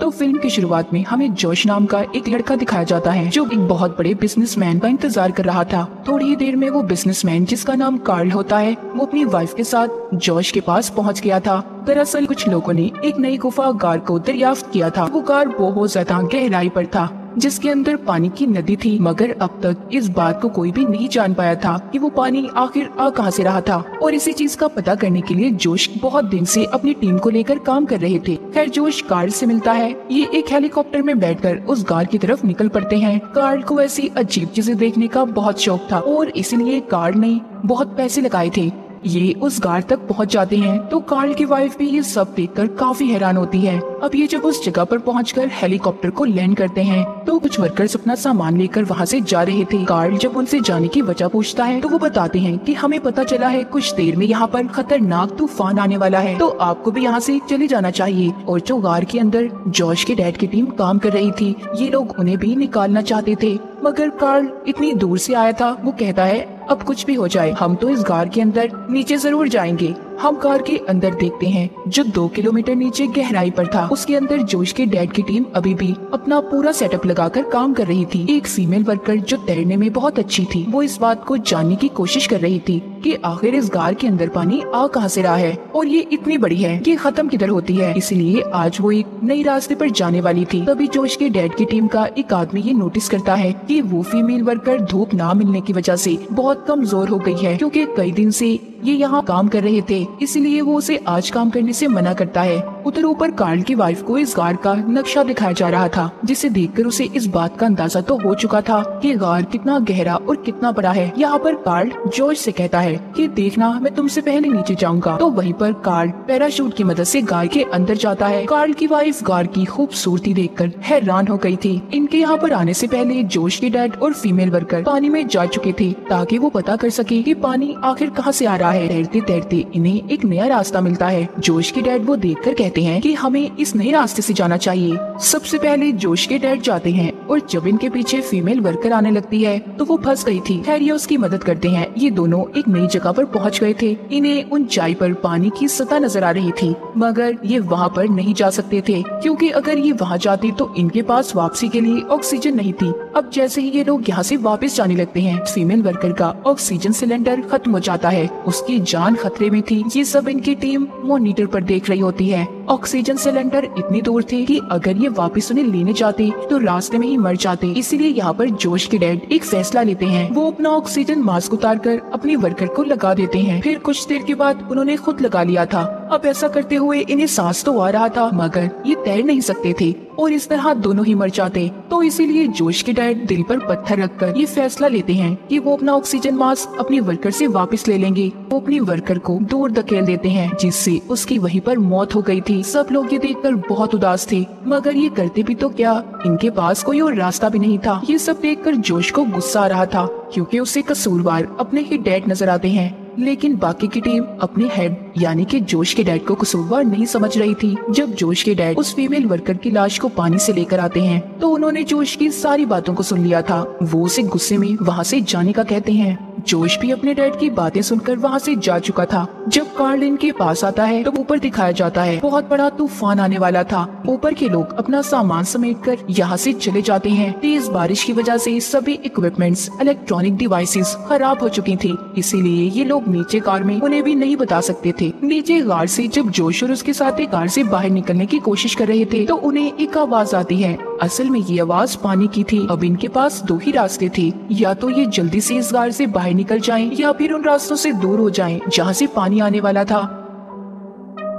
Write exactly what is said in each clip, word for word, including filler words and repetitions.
तो फिल्म की शुरुआत में हमें जोश नाम का एक लड़का दिखाया जाता है जो एक बहुत बड़े बिजनेसमैन का इंतजार कर रहा था। थोड़ी ही देर में वो बिजनेसमैन जिसका नाम कार्ल होता है वो अपनी वाइफ के साथ जोश के पास पहुंच गया था। दरअसल कुछ लोगों ने एक नई गुफा गार को दरियाफ्त किया था। वो गार बहुत ज्यादा गहराई पर था जिसके अंदर पानी की नदी थी, मगर अब तक इस बात को कोई भी नहीं जान पाया था कि वो पानी आखिर आ कहां से रहा था। और इसी चीज का पता करने के लिए जोश बहुत दिन से अपनी टीम को लेकर काम कर रहे थे। खैर जोश कार्ल से मिलता है। ये एक हेलीकॉप्टर में बैठकर उस गार की तरफ निकल पड़ते हैं। कार्ल को ऐसी अजीब चीजें देखने का बहुत शौक था और इसीलिए कार्ल ने बहुत पैसे लगाए थे। ये उस गार तक पहुंच जाते हैं तो कार्ल की वाइफ भी ये सब देखकर काफी हैरान होती है। अब ये जब उस जगह पर पहुंचकर हेलीकॉप्टर को लैंड करते हैं तो कुछ वर्कर्स अपना सामान लेकर वहाँ से जा रहे थे। कार्ल जब उनसे जाने की वजह पूछता है तो वो बताते हैं कि हमें पता चला है कुछ देर में यहाँ पर खतरनाक तूफान आने वाला है, तो आपको भी यहाँ से चले जाना चाहिए। और जो गार के अंदर जोश के डैड की टीम काम कर रही थी, ये लोग उन्हें भी निकालना चाहते थे, मगर कार्ल इतनी दूर से आया था। वो कहता है अब कुछ भी हो जाए हम तो इस गार के अंदर नीचे जरूर जाएंगे। हम कार के अंदर देखते हैं जो दो किलोमीटर नीचे गहराई पर था। उसके अंदर जोश के डैड की टीम अभी भी अपना पूरा सेटअप लगाकर काम कर रही थी। एक फीमेल वर्कर जो तैरने में बहुत अच्छी थी वो इस बात को जानने की कोशिश कर रही थी कि आखिर इस गार के अंदर पानी आ कहां से रहा है और ये इतनी बड़ी है कि खत्म किधर होती है। इसलिए आज वो एक नए रास्ते पर जाने वाली थी। तभी जोश के डैड की टीम का एक आदमी ये नोटिस करता है कि वो फीमेल वर्कर धूप ना मिलने की वजह से बहुत कमजोर हो गई है, क्योंकि कई दिन से ये यहाँ काम कर रहे थे। इसलिए वो उसे आज काम करने से मना करता है। उधर ऊपर कार्ल की वाइफ को इस गार का नक्शा दिखाया जा रहा था जिसे देखकर उसे इस बात का अंदाजा तो हो चुका था कि गार कितना गहरा और कितना बड़ा है। यहाँ पर कार्ल जोश से कहता है कि देखना मैं तुमसे पहले नीचे जाऊंगा। तो वहीं पर कार्ल पैराशूट की मदद से गार के अंदर जाता है। कार्ल की वाइफ गार की खूबसूरती देख कर हैरान हो गयी थी। इनके यहाँ पर आने से पहले जोश के डैड और फीमेल वर्कर पानी में जा चुके थे ताकि वो पता कर सके कि पानी आखिर कहाँ से आ रहा है। तैरते तैरते इन्हें एक नया रास्ता मिलता है। जोश के डैड वो देखकर कहते हैं कि हमें इस नए रास्ते से जाना चाहिए। सबसे पहले जोश के डैड जाते हैं और जब इनके पीछे फीमेल वर्कर आने लगती है तो वो फंस गई थी। खैर ये उसकी मदद करते हैं। ये दोनों एक नई जगह पर पहुंच गए थे। इन्हें ऊंचाई पर पानी की सतह नजर आ रही थी, मगर ये वहाँ पर नहीं जा सकते थे क्योंकि अगर ये वहाँ जाते तो इनके पास वापसी के लिए ऑक्सीजन नहीं थी। अब जैसे ही ये लोग यहाँ से वापस जाने लगते हैं, फीमेल वर्कर का ऑक्सीजन सिलेंडर खत्म हो जाता है। उसकी जान खतरे में थी। ये सब इनकी टीम मॉनिटर पर देख रही होती है। ऑक्सीजन सिलेंडर इतनी दूर थी कि अगर ये वापस उन्हें लेने जाते तो रास्ते में ही मर जाते। इसीलिए यहाँ पर जोश के डैड एक फैसला लेते हैं। वो अपना ऑक्सीजन मास्क उतारकर अपने वर्कर को लगा देते हैं। फिर कुछ देर के बाद उन्होंने खुद लगा लिया था। अब ऐसा करते हुए इन्हें सांस तो आ रहा था, मगर ये तैर नहीं सकते थे और इस तरह दोनों ही मर जाते। तो इसीलिए जोश के डैड दिल पर पत्थर रखकर ये फैसला लेते हैं कि वो अपना ऑक्सीजन मास्क अपने वर्कर से वापस ले लेंगे। वो अपने वर्कर को दूर धकेल देते हैं जिससे उसकी वहीं पर मौत हो गई थी। सब लोग ये देखकर बहुत उदास थे, मगर ये करते भी तो क्या, इनके पास कोई और रास्ता भी नहीं था। ये सब देखकर जोश को गुस्सा आ रहा था क्योंकि उसे कसूरवार अपने ही डैड नजर आते हैं, लेकिन बाकी की टीम अपने हेड यानी कि जोश के डैड को कसूरवार नहीं समझ रही थी। जब जोश के डैड उस फीमेल वर्कर की लाश को पानी से लेकर आते हैं तो उन्होंने जोश की सारी बातों को सुन लिया था। वो उसे गुस्से में वहाँ से जाने का कहते हैं। जोश भी अपने डैड की बातें सुनकर वहाँ से जा चुका था। जब कार्ल इनके पास आता है तो ऊपर दिखाया जाता है बहुत बड़ा तूफान आने वाला था। ऊपर के लोग अपना सामान समेटकर यहाँ से चले जाते हैं। तेज बारिश की वजह से सभी इक्विपमेंट्स, इलेक्ट्रॉनिक डिवाइसेस खराब हो चुकी थी। इसीलिए ये लोग नीचे कार में उन्हें भी नहीं बता सकते थे। नीचे कार से जब जोश और उसके साथ कार से बाहर निकलने की कोशिश कर रहे थे तो उन्हें एक आवाज आती है। असल में ये आवाज पानी की थी। अब इनके पास दो ही रास्ते थे, या तो ये जल्दी से इस गार से बाहर निकल जाएं या फिर उन रास्तों से दूर हो जाएं जहाँ से पानी आने वाला था।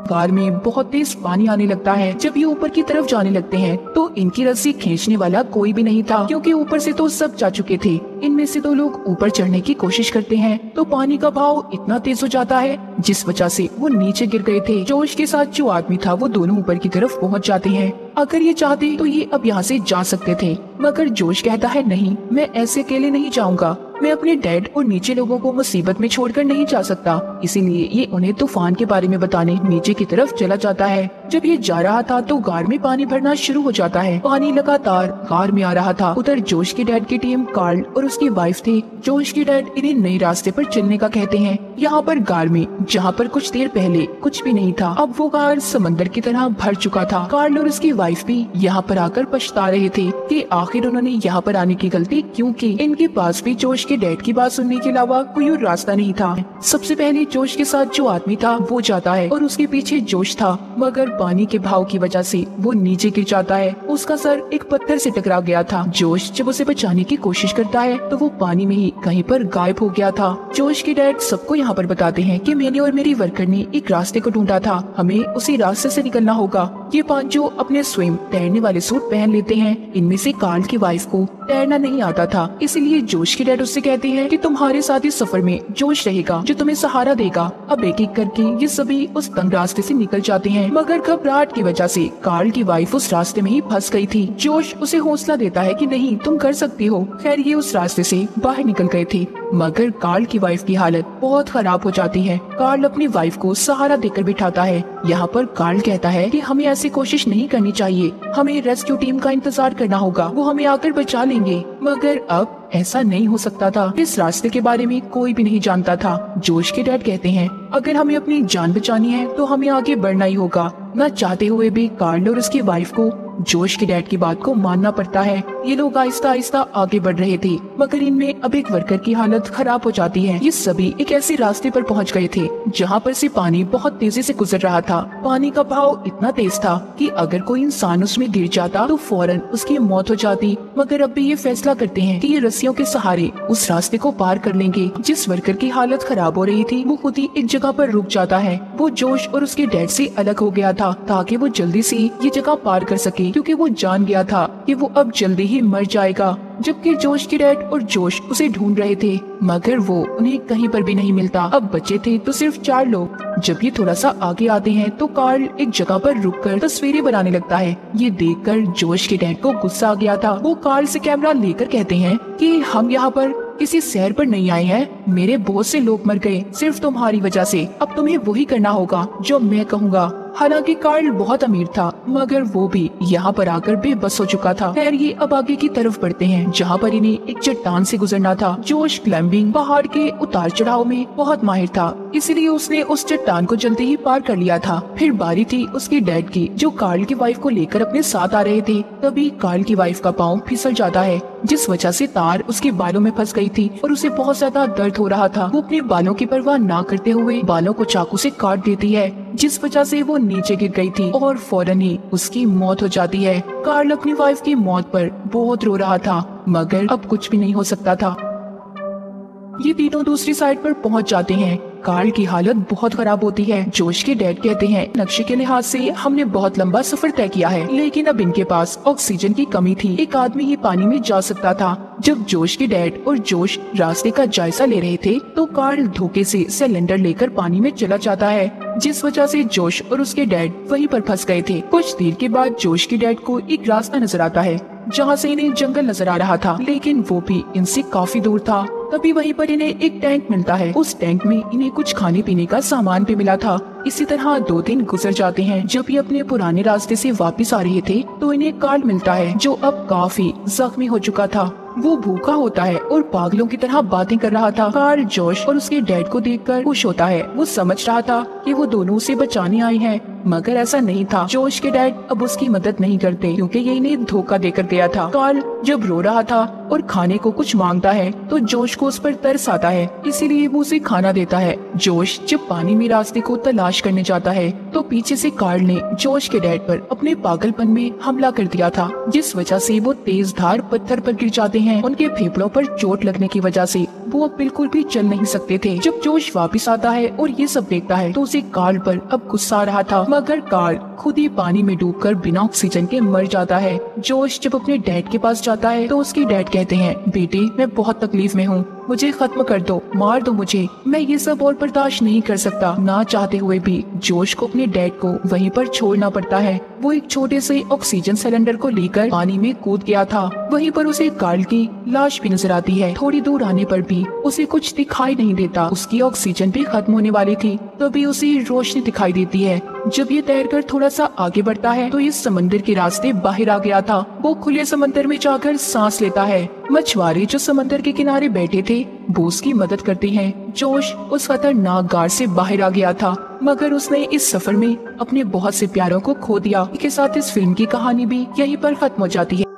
कार में बहुत तेज पानी आने लगता है। जब ये ऊपर की तरफ जाने लगते हैं तो इनकी रस्सी खींचने वाला कोई भी नहीं था क्योंकि ऊपर से तो सब जा चुके थे। इनमें से दो लोग ऊपर चढ़ने की कोशिश करते हैं तो पानी का बहाव इतना तेज हो जाता है जिस वजह से वो नीचे गिर गए थे। जोश के साथ जो आदमी था वो दोनों ऊपर की तरफ पहुँच जाते हैं। अगर ये चाहते तो ये अब यहाँ से जा सकते थे, मगर जोश कहता है नहीं, मैं ऐसे अकेले नहीं जाऊँगा। मैं अपने डैड और नीचे लोगों को मुसीबत में छोड़कर नहीं जा सकता, इसीलिए ये उन्हें तूफान के बारे में बताने नीचे की तरफ चला जाता है। जब ये जा रहा था तो कार में पानी भरना शुरू हो जाता है। पानी लगातार कार में आ रहा था। उधर जोश के डैड की टीम कार्ल और उसकी वाइफ थी। जोश के डैड इन्हें नए रास्ते पर चलने का कहते हैं। यहाँ पर कार में जहाँ पर कुछ देर पहले कुछ भी नहीं था, अब वो कार समंदर की तरह भर चुका था। कार्ल और उसकी वाइफ भी यहाँ पर आकर पछता रहे थे कि आखिर उन्होंने यहाँ पर आने की गलती क्यों की। इनके पास भी जोश के डैड की बात सुनने के अलावा कोई और रास्ता नहीं था। सबसे पहले जोश के साथ जो आदमी था वो जाता है और उसके पीछे जोश था, मगर पानी के भाव की वजह से वो नीचे गिर जाता है। उसका सर एक पत्थर से टकरा गया था। जोश जब उसे बचाने की कोशिश करता है तो वो पानी में ही कहीं पर गायब हो गया था। जोश के डैड सबको यहाँ पर बताते हैं कि मैंने और मेरी वर्कर ने एक रास्ते को ढूंढा था, हमें उसी रास्ते से निकलना होगा। ये पांचों अपने स्वयं तैरने वाले सूट पहन लेते हैं। इनमें से कार्ल की वाइफ को तैरना नहीं आता था, इसलिए जोश के डैड उससे कहते हैं कि तुम्हारे साथ इस सफर में जोश रहेगा जो तुम्हें सहारा देगा। अब एक एक करके ये सभी उस तंग रास्ते से निकल जाते हैं, मगर घबराहट की वजह से कार्ल की वाइफ उस रास्ते में ही फंस गई थी। जोश उसे हौसला देता है कि नहीं, तुम कर सकती हो। खैर, ये उस रास्ते से बाहर निकल गए थे, मगर कार्ल की वाइफ की हालत बहुत खराब हो जाती है। कार्ल अपनी वाइफ को सहारा देकर बिठाता है। यहाँ पर कार्ल कहता है कि हमें ऐसी कोशिश नहीं करनी चाहिए, हमें रेस्क्यू टीम का इंतजार करना होगा, वो हमें आकर बचा लेंगे। मगर अब ऐसा नहीं हो सकता था। इस रास्ते के बारे में कोई भी नहीं जानता था। जोश के डैड कहते हैं अगर हमें अपनी जान बचानी है तो हमें आगे बढ़ना ही होगा। न चाहते हुए भी कार्ल और उसकी वाइफ को जोश के डैड की बात को मानना पड़ता है। ये लोग आहिस्ता आहिस्ता आगे बढ़ रहे थे, मगर इनमें अब एक वर्कर की हालत खराब हो जाती है। ये सभी एक ऐसे रास्ते पर पहुंच गए थे जहां पर से पानी बहुत तेजी से गुजर रहा था। पानी का बहाव इतना तेज था कि अगर कोई इंसान उसमें गिर जाता तो फौरन उसकी मौत हो जाती। मगर अब भी ये फैसला करते हैं कि ये रस्सियों के सहारे उस रास्ते को पार कर लेंगे। जिस वर्कर की हालत खराब हो रही थी वो खुद ही एक जगह पर रुक जाता है। वो जोश और उसके डैड से अलग हो गया था ताकि वो जल्दी से ये जगह पार कर सके, क्योंकि वो जान गया था कि वो अब जल्दी ही मर जाएगा। जबकि जोश के डैड और जोश उसे ढूंढ रहे थे, मगर वो उन्हें कहीं पर भी नहीं मिलता। अब बचे थे तो सिर्फ चार लोग। जब ये थोड़ा सा आगे आते हैं तो कार्ल एक जगह पर रुककर तस्वीरें बनाने लगता है। ये देखकर जोश के डैड को गुस्सा आ गया था। वो कार्ल से कैमरा लेकर कहते हैं कि हम यहाँ पर किसी सैर पर नहीं आए हैं, मेरे बहुत से लोग मर गए सिर्फ तुम्हारी वजह से। अब तुम्हें वही करना होगा जो मैं कहूँगा। हालांकि कार्ल बहुत अमीर था, मगर वो भी यहाँ पर आकर बेबस हो चुका था। खैर, ये अब आगे की तरफ बढ़ते हैं जहाँ पर इन्हें एक चट्टान से गुजरना था। जोश क्लाइंबिंग पहाड़ के उतार चढ़ाव में बहुत माहिर था, इसलिए उसने उस चट्टान को जल्दी ही पार कर लिया था। फिर बारी थी उसके डैड की, जो कार्ल की वाइफ को लेकर अपने साथ आ रहे थे। तभी कार्ल की वाइफ का पाँव फिसल जाता है, जिस वजह से तार उसके बालों में फंस गई थी और उसे बहुत ज्यादा दर्द हो रहा था। वो अपने बालों की परवाह ना करते हुए बालों को चाकू से काट देती है, जिस वजह से वो नीचे गिर गई थी और फौरन ही उसकी मौत हो जाती है। कार्ल अपनी वाइफ की मौत पर बहुत रो रहा था, मगर अब कुछ भी नहीं हो सकता था। ये तीनों दूसरी साइड पर पहुंच जाते हैं। कार्ल की हालत बहुत खराब होती है। जोश के डैड कहते हैं नक्शे के लिहाज से हमने बहुत लंबा सफर तय किया है, लेकिन अब इनके पास ऑक्सीजन की कमी थी। एक आदमी ही पानी में जा सकता था। जब जोश के डैड और जोश रास्ते का जायजा ले रहे थे तो कार्ल धोखे से सिलेंडर लेकर पानी में चला जाता है, जिस वजह से जोश और उसके डैड वहीं पर फंस गए थे। कुछ देर के बाद जोश के डैड को एक रास्ता नजर आता है जहाँ से इन्हें जंगल नजर आ रहा था, लेकिन वो भी इनसे काफी दूर था। तभी वहीं पर इन्हें एक टैंक मिलता है। उस टैंक में इन्हें कुछ खाने पीने का सामान भी मिला था। इसी तरह दो दिन गुजर जाते हैं। जब ये अपने पुराने रास्ते से वापस आ रहे थे तो इन्हें कार्ल मिलता है, जो अब काफी जख्मी हो चुका था। वो भूखा होता है और पागलों की तरह बातें कर रहा था। कार्ल जोश और उसके डैड को देखकर खुश होता है। वो समझ रहा था कि वो दोनों उसे बचाने आए हैं, मगर ऐसा नहीं था। जोश के डैड अब उसकी मदद नहीं करते क्योंकि ये इन्हें धोखा देकर गया था। कार्ल जब रो रहा था और खाने को कुछ मांगता है तो जोश को उस पर तरस आता है, इसीलिए वो उसे खाना देता है। जोश जब पानी में रास्ते को तलाश करने जाता है तो पीछे से कार्ल ने जोश के डैड पर अपने पागलपन में हमला कर दिया था, जिस वजह से वो तेज धार पत्थर पर गिर जाते हैं। उनके फेफड़ों पर चोट लगने की वजह से वो बिल्कुल भी चल नहीं सकते थे। जब जोश वापस आता है और ये सब देखता है तो उसे कार्ल पर अब गुस्सा आ रहा था, मगर कार्ल खुद ही पानी में डूबकर बिना ऑक्सीजन के मर जाता है। जोश जब अपने डैड के पास जाता है तो उसके डैड कहते हैं बेटे मैं बहुत तकलीफ में हूँ, मुझे खत्म कर दो, मार दो मुझे, मैं ये सब और बर्दाश्त नहीं कर सकता। ना चाहते हुए भी जोश को अपने डैड को वहीं पर छोड़ना पड़ता है। वो एक छोटे से ऑक्सीजन सिलेंडर को लेकर पानी में कूद गया था। वहीं पर उसे कार्ल की लाश भी नजर आती है। थोड़ी दूर आने पर भी उसे कुछ दिखाई नहीं देता, उसकी ऑक्सीजन भी खत्म होने वाली थी। तभी उसे रोशनी दिखाई देती है। जब ये तैरकर थोड़ा सा आगे बढ़ता है तो ये समंदर के रास्ते बाहर आ गया था। वो खुले समंदर में जाकर सांस लेता है। मछुआरे जो समंदर के किनारे बैठे थे वो उसकी मदद करते हैं। जोश उस खतरनाक गार्ड से बाहर आ गया था, मगर उसने इस सफर में अपने बहुत से प्यारों को खो दिया। इसके साथ इस फिल्म की कहानी भी यहीं पर खत्म हो जाती है।